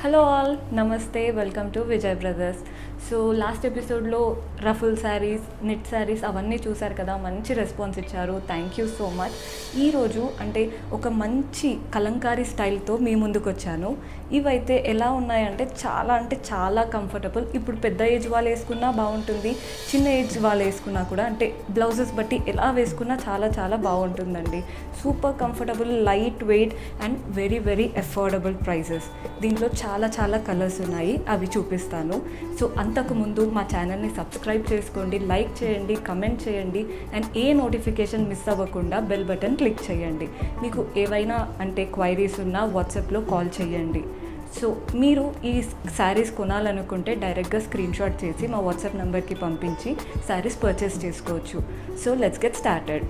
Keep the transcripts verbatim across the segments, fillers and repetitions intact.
Hello all నమస్తే welcome to Vijay brothers so last ఎపిసోడ్లో ruffle saris knit saris అవన్నీ చూసారు కదా మంచి రెస్పాన్స్ ఇచ్చారు థ్యాంక్ యూ సో మచ్ ఈరోజు అంటే ఒక మంచి కలంకారీ స్టైల్తో మీ ముందుకు వచ్చాను ఇవైతే ఎలా ఉన్నాయంటే చాలా అంటే చాలా కంఫర్టబుల్ ఇప్పుడు పెద్ద ఏజ్ వాళ్ళు వేసుకున్నా బాగుంటుంది చిన్న ఏజ్ వాళ్ళు వేసుకున్నా కూడా అంటే బ్లౌజెస్ బట్టి ఎలా వేసుకున్నా చాలా చాలా బాగుంటుందండి super comfortable light weight and very very affordable prices దీంట్లో చాలా చాలా కలర్స్ ఉన్నాయి అవి చూపిస్తాను సో అంతకుముందు మా ఛానల్ని సబ్స్క్రైబ్ చేసుకోండి లైక్ చేయండి కమెంట్ చేయండి అండ్ ఏ నోటిఫికేషన్ మిస్ అవ్వకుండా బెల్ బటన్ క్లిక్ చేయండి మీకు ఏవైనా అంటే క్వైరీస్ ఉన్నా వాట్సాప్లో కాల్ చేయండి సో మీరు ఈ శారీస్ కొనాలనుకుంటే డైరెక్ట్గా స్క్రీన్ షాట్ చేసి మా వాట్సాప్ నెంబర్కి పంపించి శారీస్ పర్చేస్ చేసుకోవచ్చు so let's get started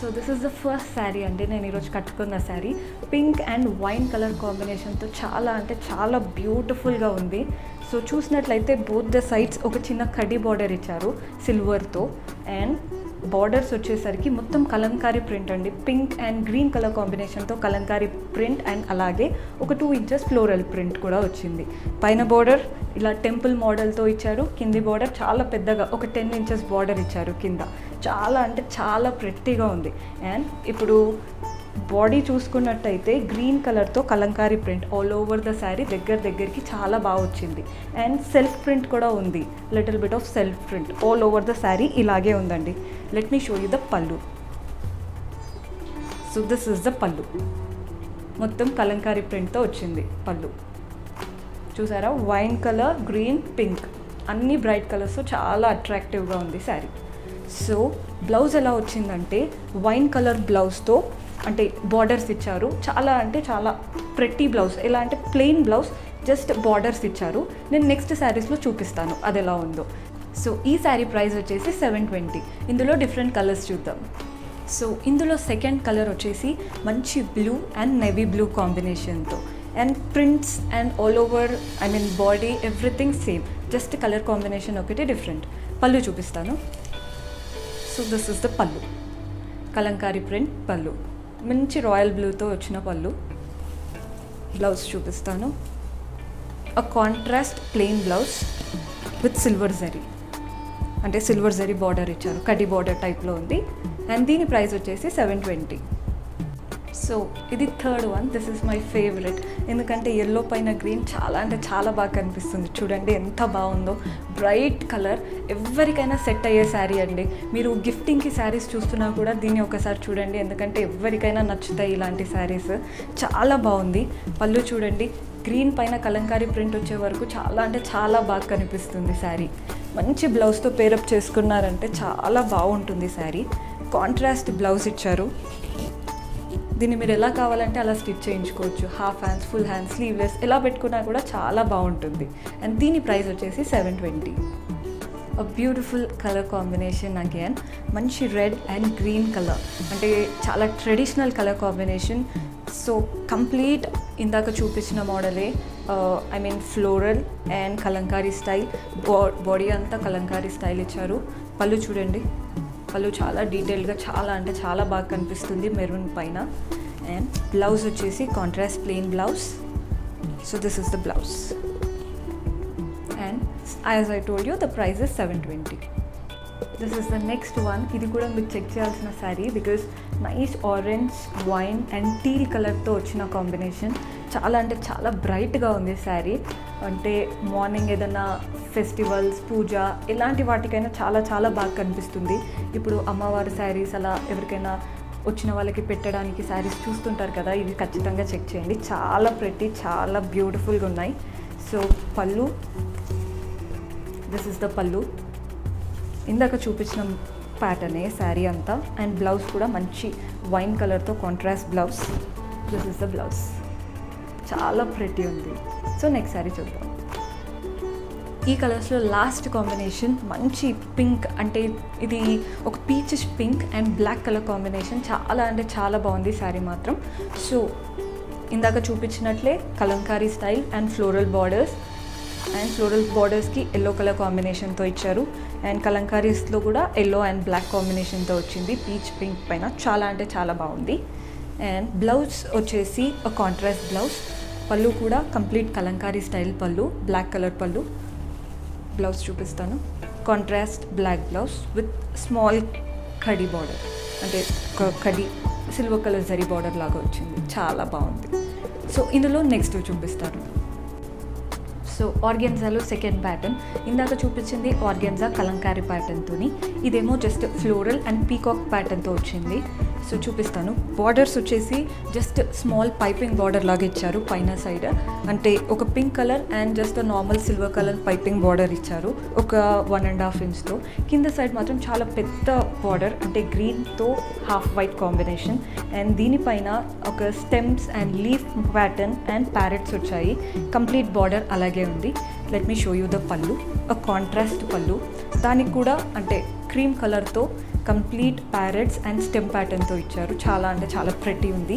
So this is the first saree and నేను ఈరోజు కట్టుకున్న sari pink and wine colour కాంబినేషన్తో చాలా అంటే చాలా బ్యూటిఫుల్గా ఉంది సో చూసినట్లయితే బోత్ ద సైడ్స్ ఒక చిన్న కడ్డీ బార్డర్ ఇచ్చారు సిల్వర్తో అండ్ బార్డర్స్ వచ్చేసరికి మొత్తం కలంకారీ ప్రింట్ అండి పింక్ అండ్ గ్రీన్ కలర్ కాంబినేషన్తో కలంకారీ ప్రింట్ అండ్ అలాగే ఒక టూ ఇంచెస్ ఫ్లోరల్ ప్రింట్ కూడా వచ్చింది పైన బార్డర్ ఇలా టెంపుల్ మోడల్తో ఇచ్చారు కింది బార్డర్ చాలా పెద్దగా ఒక టెన్ ఇంచెస్ బార్డర్ ఇచ్చారు కింద చాలా అంటే చాలా ప్రెట్టీగా ఉంది అండ్ ఇప్పుడు బాడీ చూసుకున్నట్టయితే గ్రీన్ కలర్తో Kalamkari print all over the sari దగ్గర దగ్గరికి చాలా బాగా వచ్చింది అండ్ సెల్ఫ్ ప్రింట్ కూడా ఉంది little bit of self print all over the sari ఇలాగే ఉందండి let me show you the pallu so this is the pallu మొత్తం కలంకారీ ప్రింట్తో వచ్చింది పళ్ళు చూసారా వైన్ కలర్ గ్రీన్ పింక్ అన్ని బ్రైట్ కలర్స్ చాలా అట్రాక్టివ్గా ఉంది శారీ సో బ్లౌజ్ ఎలా వచ్చిందంటే వైన్ కలర్ బ్లౌజ్తో అంటే బార్డర్స్ ఇచ్చారు చాలా అంటే చాలా ప్రెట్టీ బ్లౌజ్ ఎలా అంటే ప్లెయిన్ బ్లౌజ్ జస్ట్ బార్డర్స్ ఇచ్చారు నేను నెక్స్ట్ శారీస్లో చూపిస్తాను అది ఎలా ఉందో సో ఈ శారీ ప్రైస్ వచ్చేసి సెవెన్ ట్వంటీ ఇందులో డిఫరెంట్ కలర్స్ చూద్దాం సో ఇందులో సెకండ్ కలర్ వచ్చేసి మంచి బ్లూ అండ్ నేవీ బ్లూ కాంబినేషన్తో and prints and all over I mean body everything same just colour combination ఒకటి డిఫరెంట్ పళ్ళు చూపిస్తాను సో దిస్ ఇస్ ద పళ్ళు కలంకారీ ప్రింట్ పళ్ళు మంచి రాయల్ బ్లూతో వచ్చిన పళ్ళు బ్లౌజ్ చూపిస్తాను a contrast plain blouse with silver zari అంటే silver zari border ఇచ్చారు కడ్డీ బార్డర్ టైప్లో ఉంది అండ్ దీని ప్రైస్ వచ్చేసి సెవెన్ ట్వంటీ సో ఇది third one this is my favourite ఎందుకంటే ఎల్లో పైన గ్రీన్ చాలా అంటే చాలా బాగా కనిపిస్తుంది చూడండి ఎంత బాగుందో బ్రైట్ కలర్ ఎవరికైనా సెట్ అయ్యే శారీ అండి మీరు గిఫ్టింగ్కి శారీస్ చూస్తున్నా కూడా దీన్ని ఒకసారి చూడండి ఎందుకంటే ఎవరికైనా నచ్చుతాయి ఇలాంటి శారీస్ చాలా బాగుంది పళ్ళు చూడండి గ్రీన్ పైన కలంకారీ ప్రింట్ వచ్చే వరకు చాలా అంటే చాలా బాగా కనిపిస్తుంది శారీ మంచి బ్లౌజ్తో పేరప్ చేసుకున్నారంటే చాలా బాగుంటుంది శారీ కాంట్రాస్ట్ బ్లౌజ్ ఇచ్చారు దీన్ని మీరు ఎలా కావాలంటే అలా స్టిచ్ చేయించుకోవచ్చు half hands full hands sleeveless ఎలా పెట్టుకున్నా కూడా చాలా బాగుంటుంది అండ్ దీని ప్రైస్ వచ్చేసి seven twenty a beautiful colour combination again మంచి రెడ్ అండ్ గ్రీన్ కలర్ అంటే చాలా traditional colour combination so complete ఇందాక చూపించిన మోడలే I mean floral and Kalamkari style body అంతా కలంకారీ స్టైల్ ఇచ్చారు పళ్ళు చూడండి పళ్ళు చాలా డీటెయిల్గా చాలా అంటే చాలా బాగా కనిపిస్తుంది మెరూన్ పైన అండ్ బ్లౌజ్ వచ్చేసి contrast plain blouse so this is the blouse and as I told you the price is seven twenty this is the next one ఇది కూడా మీరు చెక్ చేయాల్సిన sari because nice orange wine and teal కలర్తో వచ్చిన combination చాలా అంటే చాలా బ్రైట్గా ఉంది శారీ అంటే మార్నింగ్ ఏదైనా ఫెస్టివల్స్ పూజ ఇలాంటి వాటికైనా చాలా చాలా బాగా కనిపిస్తుంది ఇప్పుడు అమ్మవారి శారీస్ అలా ఎవరికైనా వచ్చిన వాళ్ళకి పెట్టడానికి శారీస్ చూస్తుంటారు కదా ఇవి ఖచ్చితంగా చెక్ చేయండి చాలా ప్రెట్టి చాలా బ్యూటిఫుల్గా ఉన్నాయి సో పళ్ళు దిస్ ఇస్ ద పళ్ళు ఇందాక చూపించిన ప్యాటర్నే శారీ అంతా అండ్ బ్లౌజ్ కూడా మంచి వైన్ కలర్తో contrast blouse this is the blouse చాలా ప్రెట్టి ఉంది సో నెక్స్ట్ శారీ చూద్దాం ఈ ఈ కలర్స్ లో లాస్ట్ కాంబినేషన్ మంచి పింక్ అంటే ఇది ఒక peachish pink and black colour combination చాలా అంటే చాలా బాగుంది సారీ మాత్రం సో ఇందాక చూపించినట్లే Kalamkari style and floral borders and floral బార్డర్స్కి ఎల్లో కలర్ కాంబినేషన్తో ఇచ్చారు అండ్ కలంకారీస్లో కూడా ఎల్లో అండ్ బ్లాక్ కాంబినేషన్తో వచ్చింది పీచ్ పింక్ పైన చాలా అంటే చాలా బాగుంది అండ్ బ్లౌజ్ వచ్చేసి ఒక కాంట్రాస్ట్ బ్లౌజ్ పళ్ళు కూడా complete kalamkari style pallu black colour pallu blouse చూపిస్తాను contrast black blouse with small కడి బార్డర్ అంటే కడి సిల్వర్ కలర్ జరీ బార్డర్ లాగా వచ్చింది చాలా బాగుంది సో ఇందులో నెక్స్ట్ చూపిస్తాను సో ఆర్గాన్జాలో సెకండ్ ప్యాటర్న్ ఇందాక చూపించింది ఆర్గాన్జా కలంకారీ ప్యాటర్న్తోని ఇదేమో జస్ట్ ఫ్లోరల్ అండ్ పీకాక్ ప్యాటర్న్తో వచ్చింది సో చూపిస్తాను బార్డర్స్ వచ్చేసి జస్ట్ స్మాల్ పైపింగ్ బార్డర్ లాగా ఇచ్చారు పైన సైడ్ అంటే ఒక pink colour and just normal silver colour piping border ఇచ్చారు ఒక వన్ అండ్ హాఫ్ ఇంచ్తో కింద సైడ్ మాత్రం చాలా పెద్ద బార్డర్ అంటే గ్రీన్తో హాఫ్ వైట్ కాంబినేషన్ అండ్ దీనిపైన ఒక stems and leaf pattern and parrots వచ్చాయి కంప్లీట్ బార్డర్ అలాగే ఉంది let me show you the pallu ఒక కాంట్రాస్ట్ పళ్ళు దానికి కూడా అంటే క్రీమ్ కలర్తో కంప్లీట్ ప్యారెట్స్ అండ్ స్టెమ్ ప్యాటర్న్తో ఇచ్చారు చాలా అంటే చాలా ప్రెటీ ఉంది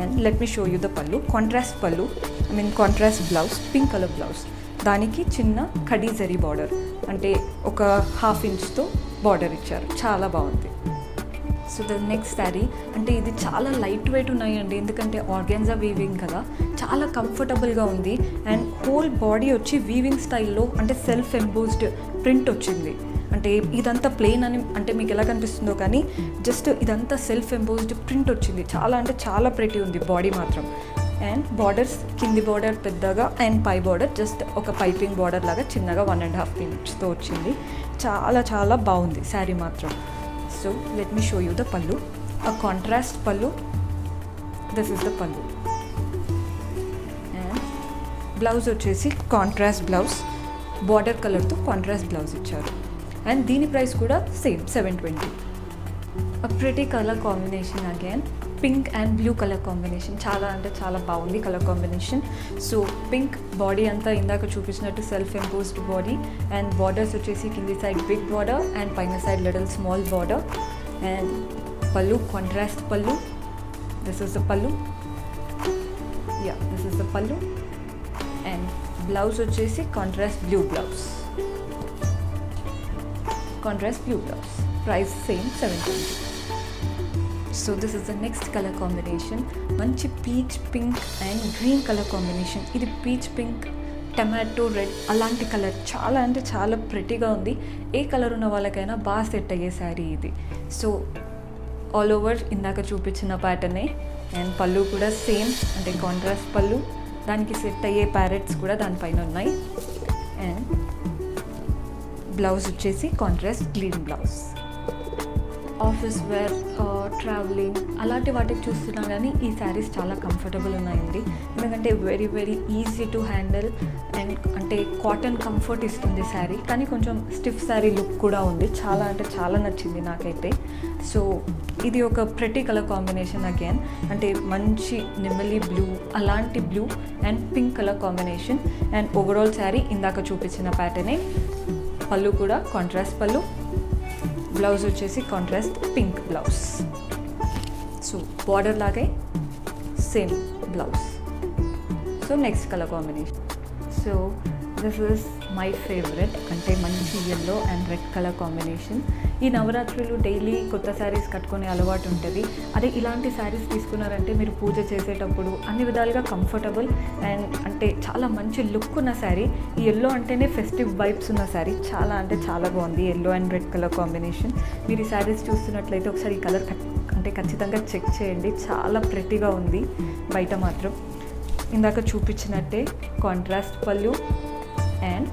and let me show you the pallu contrast pallu I mean contrast blouse pink colour blouse దానికి చిన్న కడీ జరీ బార్డర్ అంటే ఒక హాఫ్ ఇంచ్తో బార్డర్ ఇచ్చారు చాలా బాగుంది సో ద నెక్స్ట్ శారీ అంటే ఇది చాలా లైట్ వెయిట్ ఉన్నాయండి ఎందుకంటే ఆర్గాన్జా వీవింగ్ కదా చాలా కంఫర్టబుల్గా ఉంది అండ్ హోల్ బాడీ వచ్చి వీవింగ్ స్టైల్లో అంటే సెల్ఫ్ ఎంబోస్డ్ ప్రింట్ వచ్చింది అంటే ఇదంతా ప్లెయిన్ అని అంటే మీకు ఎలా కనిపిస్తుందో కానీ జస్ట్ ఇదంతా సెల్ఫ్ ఎంబోస్డ్ ప్రింట్ వచ్చింది చాలా అంటే చాలా ప్రెటీ ఉంది బాడీ మాత్రం అండ్ బార్డర్స్ కింది బార్డర్ పెద్దగా అండ్ పై బార్డర్ జస్ట్ ఒక పైపింగ్ బార్డర్ లాగా చిన్నగా వన్ అండ్ హాఫ్ ఇంచ్తో వచ్చింది చాలా చాలా బాగుంది శారీ మాత్రం so let me show you the pallu ఆ contrast pallu this is the pallu and blouse వచ్చేసి కాంట్రాస్ట్ బ్లౌజ్ బార్డర్ కలర్తో కాంట్రాస్ట్ బ్లౌజ్ ఇచ్చారు అండ్ దీని ప్రైస్ కూడా same seven twenty a pretty colour combination again pink and blue colour combination చాలా అంటే చాలా బాగుంది colour combination so pink body అంతా ఇందాక చూపించినట్టు self embossed body and borders వచ్చేసి కింది సైడ్ బిగ్ బార్డర్ అండ్ పైన side little small border and pallu contrast pallu this is the pallu yeah this is the pallu and blouse వచ్చేసి contrast blue blouse contrast blue blouse price same seven twenty so this is the next color combination manchi peach pink and green color combination idi peach pink tomato red alanti color chaala ante chaala pretty ga undi ee color unna vallakaina ba set ayye saree idi so all over indaka chupichina pattern e and pallu kuda same ante contrast pallu daniki set ayye parrots kuda dan paina unnai and blouse వచ్చేసి contrast green blouse office wear travelling అలాంటి వాటికి చూస్తున్నా కానీ ఈ శారీస్ చాలా comfortable ఉన్నాయండి ఎందుకంటే very very easy to handle and అంటే కాటన్ కంఫర్ట్ ఇస్తుంది శారీ కానీ కొంచెం స్టిఫ్ శారీ లుక్ కూడా ఉంది చాలా అంటే చాలా నచ్చింది నాకైతే సో ఇది ఒక ప్రెటీ కలర్ కాంబినేషన్ అగైన్ అంటే మంచి నిమ్మలి బ్లూ అలాంటి blue and pink colour combination and overall sari ఇందాక చూపించిన ప్యాటర్నే పళ్ళు కూడా కాంట్రాస్ట్ పళ్ళు బ్లౌజ్ వచ్చేసి contrast pink blouse so border లాగే same blouse so next colour combination so this is my favourite అంటే మంచి yellow and red colour combination ఈ నవరాత్రులు డైలీ కొత్త శారీస్ కట్టుకునే అలవాటు ఉంటుంది అదే ఇలాంటి శారీస్ తీసుకున్నారంటే మీరు పూజ చేసేటప్పుడు అన్ని విధాలుగా కంఫర్టబుల్ అండ్ అంటే చాలా మంచి లుక్ ఉన్న శారీ ఈ ఎల్లో అంటేనే ఫెస్టివ్ వైబ్స్ ఉన్న శారీ చాలా అంటే చాలా బాగుంది yellow and red colour combination మీరు ఈ శారీస్ చూస్తున్నట్లయితే ఒకసారి ఈ కలర్ అంటే ఖచ్చితంగా చెక్ చేయండి చాలా ప్రెటీగా ఉంది బయట మాత్రం ఇందాక చూపించినట్టే కాంట్రాస్ట్ పళ్ళు అండ్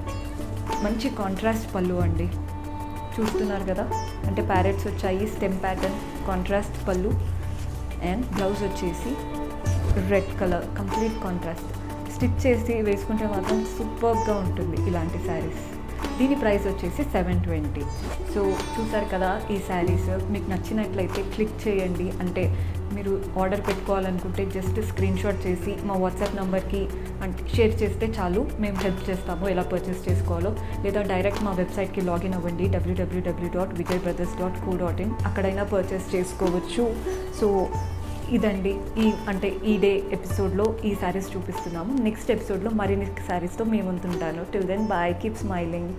మంచి కాంట్రాస్ట్ పళ్ళు అండి చూస్తున్నారు కదా అంటే ప్యారెట్స్ వచ్చాయి stem pattern contrast pallu and blouse వచ్చేసి red colour complete contrast stitch చేసి వేసుకుంటే మాత్రం సూపర్గా ఉంటుంది ఇలాంటి శారీస్ దీని ప్రైస్ వచ్చేసి సెవెన్ ట్వంటీ సో చూసారు కదా ఈ శారీస్ మీకు నచ్చినట్లయితే క్లిక్ చేయండి అంటే మీరు ఆర్డర్ పెట్టుకోవాలనుకుంటే జస్ట్ స్క్రీన్ షాట్ చేసి మా వాట్సాప్ నంబర్కి అంటే షేర్ చేస్తే చాలు, మేము హెల్ప్ చేస్తాము ఎలా పర్చేస్ చేసుకోవాలో. లేదా డైరెక్ట్ మా వెబ్సైట్కి లాగిన్ అవ్వండి W W W dot Vijay brothers dot co dot in, అక్కడైనా పర్చేస్ చేసుకోవచ్చు. సో ఇదండి ఈ అంటే ఈ డే ఎపిసోడ్లో ఈ శారీస్ చూపిస్తున్నాము. నెక్స్ట్ ఎపిసోడ్లో మరిన్ని శారీస్తో మేము ఉంటాను. Till then bye, keep smiling.